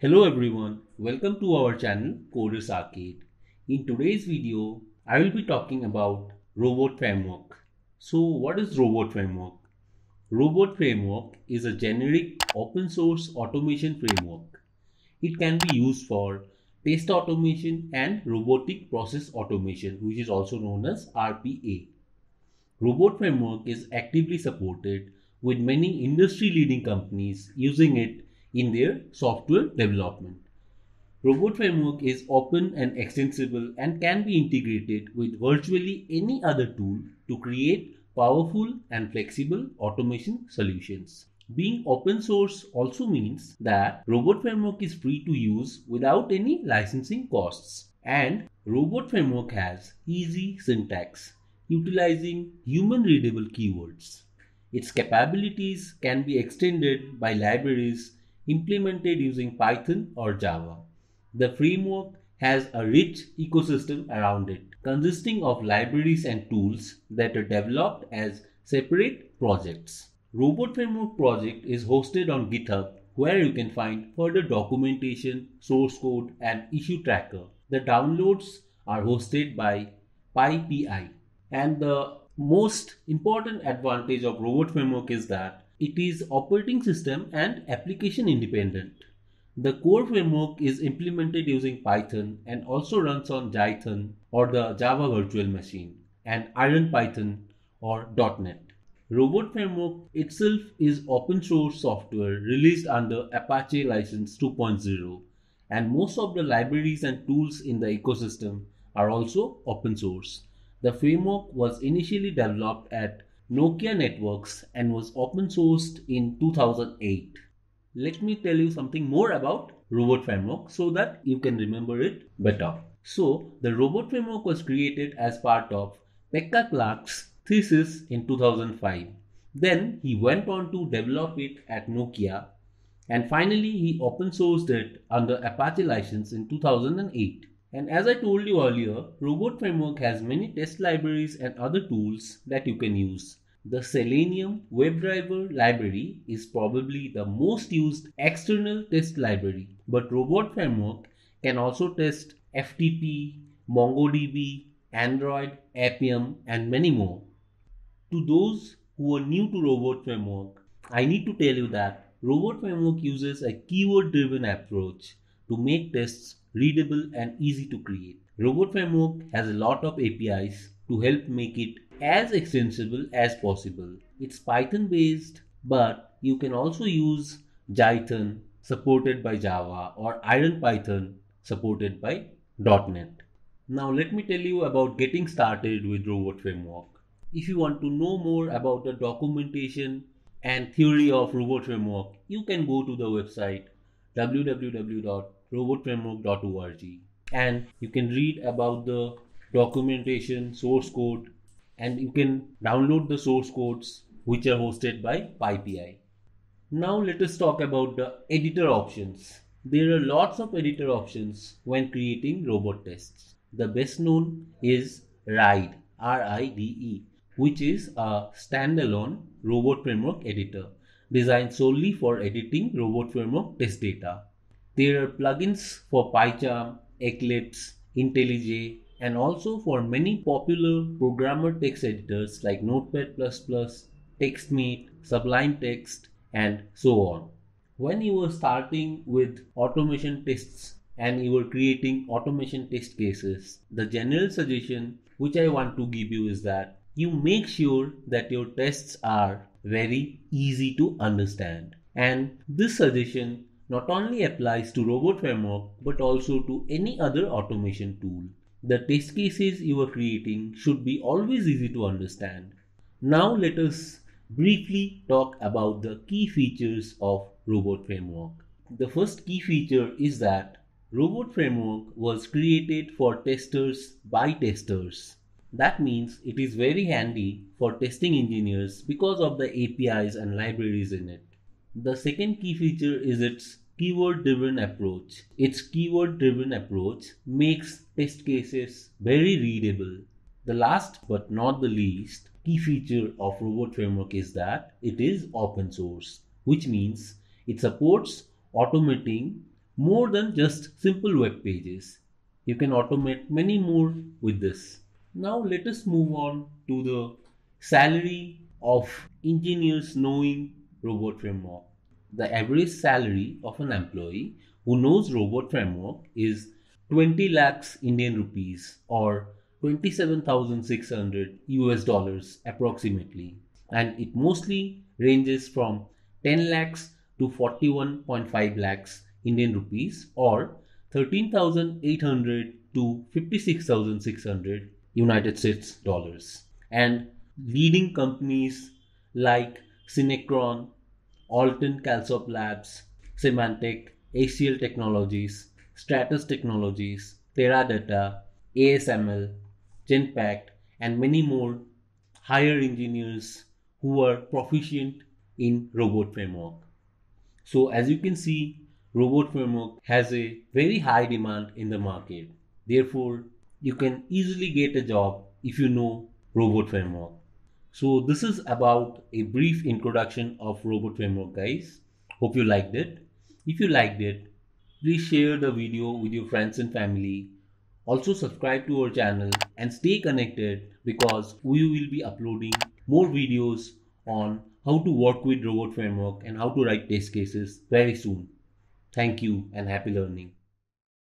Hello everyone, welcome to our channel Coders Arcade. In today's video, I will be talking about Robot Framework. So what is Robot Framework? Robot Framework is a generic open source automation framework. It can be used for test automation and robotic process automation, which is also known as RPA. Robot Framework is actively supported with many industry-leading companies using it in their software development. Robot Framework is open and extensible and can be integrated with virtually any other tool to create powerful and flexible automation solutions. Being open source also means that Robot Framework is free to use without any licensing costs. And Robot Framework has easy syntax, utilizing human-readable keywords. Its capabilities can be extended by libraries implemented using Python or Java. The framework has a rich ecosystem around it, consisting of libraries and tools that are developed as separate projects. Robot Framework project is hosted on GitHub, where you can find further documentation, source code, and issue tracker. The downloads are hosted by PyPI. And the most important advantage of Robot Framework is that it is operating system and application independent. The core framework is implemented using Python and also runs on Jython or the Java virtual machine and Iron Python or .NET. Robot Framework itself is open source software released under Apache License 2.0, and most of the libraries and tools in the ecosystem are also open source. The framework was initially developed at Nokia Networks and was open sourced in 2008. Let me tell you something more about Robot Framework so that you can remember it better. So, the Robot Framework was created as part of Pekka Clark's thesis in 2005. Then he went on to develop it at Nokia, and finally he open sourced it under Apache License in 2008. And as I told you earlier, Robot Framework has many test libraries and other tools that you can use. The Selenium WebDriver library is probably the most used external test library, but Robot Framework can also test FTP, MongoDB, Android, Appium, and many more. To those who are new to Robot Framework, I need to tell you that Robot Framework uses a keyword-driven approach to make tests readable and easy to create. Robot Framework has a lot of APIs to help make it as extensible as possible. It's Python based, but you can also use Jython supported by Java or Iron Python supported by .NET. Now let me tell you about getting started with Robot Framework. If you want to know more about the documentation and theory of Robot Framework, you can go to the website www.robotframework.org, and you can read about the documentation, source code, and you can download the source codes which are hosted by PyPI. Now let us talk about the editor options. There are lots of editor options when creating robot tests. The best known is RIDE, R-I-D-E, which is a standalone Robot Framework editor designed solely for editing Robot Framework test data. There are plugins for PyCharm, Eclipse, IntelliJ, and also for many popular programmer text editors like Notepad++, TextMate, Sublime Text, and so on. When you were starting with automation tests and you were creating automation test cases, the general suggestion which I want to give you is that you make sure that your tests are very easy to understand. And this suggestion not only applies to Robot Framework, but also to any other automation tool. The test cases you are creating should be always easy to understand. Now let us briefly talk about the key features of Robot Framework. The first key feature is that Robot Framework was created for testers by testers. That means it is very handy for testing engineers because of the APIs and libraries in it. The second key feature is its keyword-driven approach. Its keyword-driven approach makes test cases very readable. The last but not the least key feature of Robot Framework is that it is open source, which means it supports automating more than just simple web pages. You can automate many more with this. Now let us move on to the salary of engineers knowing Robot Framework. The average salary of an employee who knows Robot Framework is 20 lakhs Indian rupees or $27,600 approximately, and it mostly ranges from 10 lakhs to 41.5 lakhs Indian rupees or 13,800 to 56,600 United States dollars. And leading companies like Synechron, Alten Calsoft Labs, Semantec, HCL Technologies, Stratus Technologies, Teradata, ASML, Genpact, and many more hire engineers who are proficient in Robot Framework. So as you can see, Robot Framework has a very high demand in the market. Therefore, you can easily get a job if you know Robot Framework. So this is about a brief introduction of Robot Framework, guys. Hope you liked it. If you liked it, please share the video with your friends and family. Also subscribe to our channel and stay connected, because we will be uploading more videos on how to work with Robot Framework and how to write test cases very soon. Thank you and happy learning.